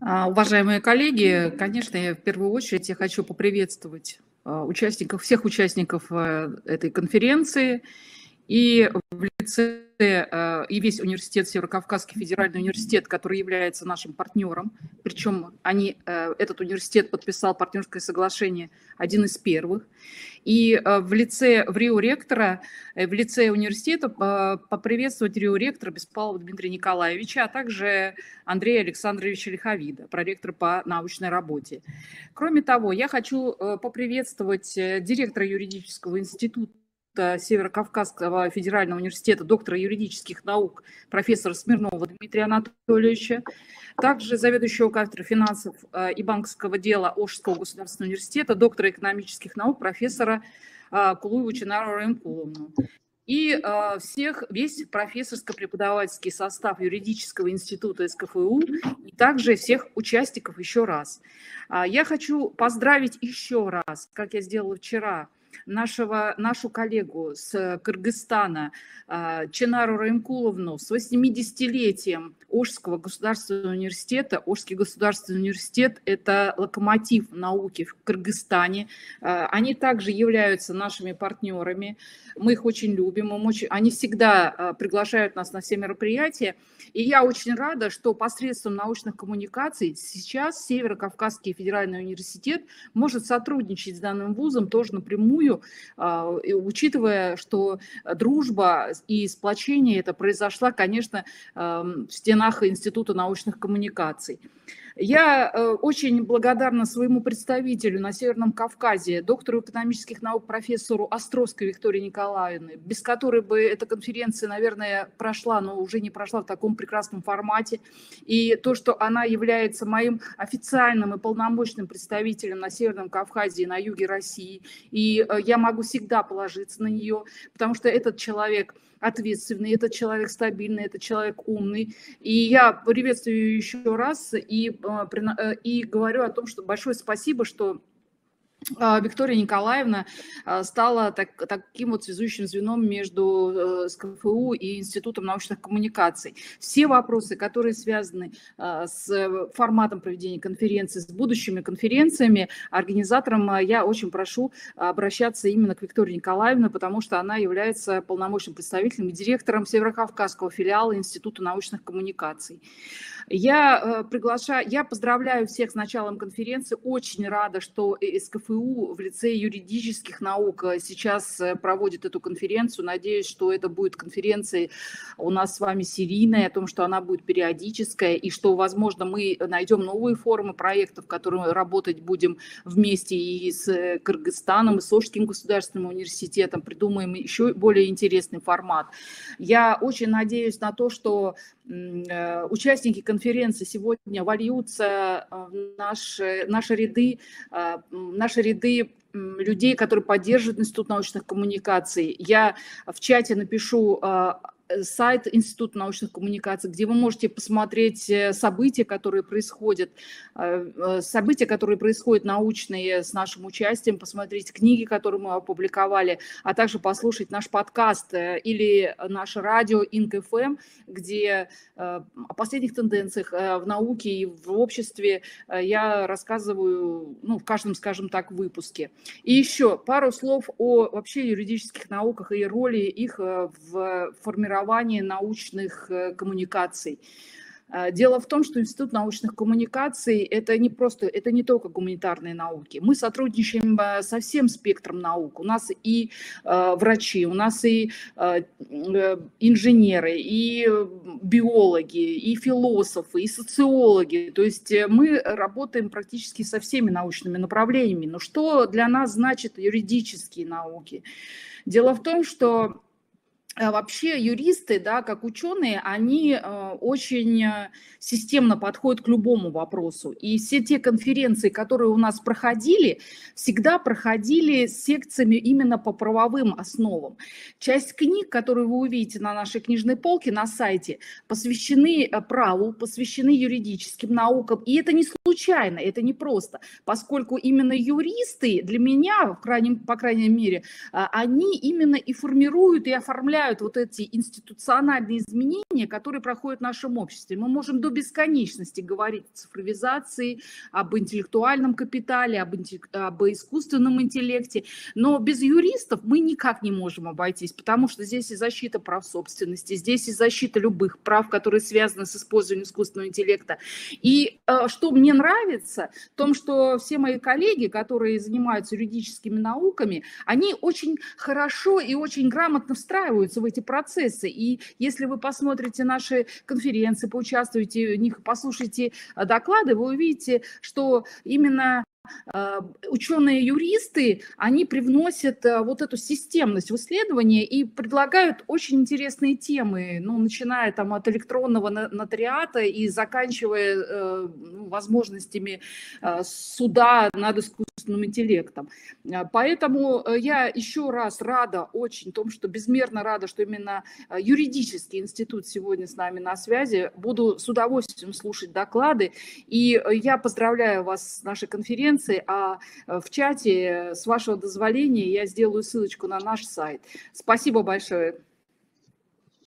Уважаемые коллеги, конечно, в первую очередь я хочу поприветствовать всех участников этой конференции и весь университет, Северо-Кавказский федеральный университет, который является нашим партнером. Причем этот университет подписал партнерское соглашение один из первых. И в лице университета поприветствовать рио-ректора Беспалова Дмитрия Николаевича, а также Андрея Александровича Лиховида, проректора по научной работе. Кроме того, я хочу поприветствовать директора юридического института Северо-Кавказского федерального университета, доктора юридических наук, профессора Смирнова Дмитрия Анатольевича, также заведующего кафедрой финансов и банковского дела Ошского государственного университета, доктора экономических наук, профессора Кулуева Ченара Ренкуловну. И весь профессорско-преподавательский состав юридического института СКФУ, и также всех участников еще раз. Я хочу поздравить еще раз, как я сделала вчера, нашу коллегу с Кыргызстана Чинару Раимкуловну с 80-летием Ошского государственного университета. Ошский государственный университет – это локомотив науки в Кыргызстане. Они также являются нашими партнерами. Мы их очень любим. Они всегда приглашают нас на все мероприятия. И я очень рада, что посредством научных коммуникаций сейчас Северо-Кавказский федеральный университет может сотрудничать с данным вузом тоже напрямую, учитывая, что дружба и сплочение это произошло, конечно, в стенах Института научных коммуникаций. Я очень благодарна своему представителю на Северном Кавказе, доктору экономических наук, профессору Островской Виктории Николаевны, без которой бы эта конференция, наверное, прошла, но уже не прошла в таком прекрасном формате. И то, что она является моим официальным и полномочным представителем на Северном Кавказе и на юге России. И я могу всегда положиться на нее, потому что этот человек ответственный, этот человек стабильный, этот человек умный. И я приветствую ее еще раз и говорю о том, что большое спасибо, что Виктория Николаевна стала таким вот связующим звеном между СКФУ и Институтом научных коммуникаций. Все вопросы, которые связаны с форматом проведения конференции, с будущими конференциями, организаторам я очень прошу обращаться именно к Виктории Николаевне, потому что она является полномочным представителем и директором Северо-Кавказского филиала Института научных коммуникаций. Я поздравляю всех с началом конференции, очень рада, что СКФУ в лице юридических наук сейчас проводит эту конференцию. Надеюсь, что это будет конференция у нас с вами серийная, о том, что она будет периодическая, и что, возможно, мы найдем новые формы проектов, которые работать будем вместе и с Кыргызстаном, и с Ошским государственным университетом, придумаем еще более интересный формат. Я очень надеюсь на то, что участники конференции сегодня вольются в наши ряды людей, которые поддерживают Институт научных коммуникаций. Я в чате напишу сайт Института научных коммуникаций, где вы можете посмотреть события, которые происходят научные с нашим участием, посмотреть книги, которые мы опубликовали, а также послушать наш подкаст или наше радио ИнкФМ, где о последних тенденциях в науке и в обществе я рассказываю в каждом, скажем так, выпуске. И еще пару слов о вообще юридических науках и роли их в формировании научных коммуникаций. Дело в том, что Институт научных коммуникаций – это не только гуманитарные науки. Мы сотрудничаем со всем спектром наук. У нас и врачи, у нас и инженеры, и биологи, и философы, и социологи. То есть мы работаем практически со всеми научными направлениями. Но что для нас значит юридические науки? Дело в том, что вообще юристы, как ученые, они очень системно подходят к любому вопросу. И все те конференции, которые у нас проходили, всегда проходили с секциями именно по правовым основам. Часть книг, которые вы увидите на нашей книжной полке, на сайте, посвящены праву, посвящены юридическим наукам. И это не случайно, это не просто, поскольку именно юристы для меня, по крайней мере, они именно и формируют, и оформляют определяют вот эти институциональные изменения, которые проходят в нашем обществе. Мы можем до бесконечности говорить о цифровизации, об интеллектуальном капитале, об искусственном интеллекте, но без юристов мы никак не можем обойтись, потому что здесь и защита прав собственности, здесь и защита любых прав, которые связаны с использованием искусственного интеллекта. И что мне нравится, в том, что все мои коллеги, которые занимаются юридическими науками, они очень хорошо и очень грамотно встраиваются в эти процессы. И если вы посмотрите наши конференции, поучаствуете в них, послушаете доклады, вы увидите, что именно ученые-юристы, они привносят вот эту системность в исследование и предлагают очень интересные темы, ну, начиная там от электронного нотариата и заканчивая возможностями суда над искусственным интеллектом. Поэтому я еще раз рада очень тому, что безмерно рада, что именно юридический институт сегодня с нами на связи. Буду с удовольствием слушать доклады. И я поздравляю вас с нашей конференцией. А в чате, с вашего дозволения, я сделаю ссылочку на наш сайт. Спасибо большое.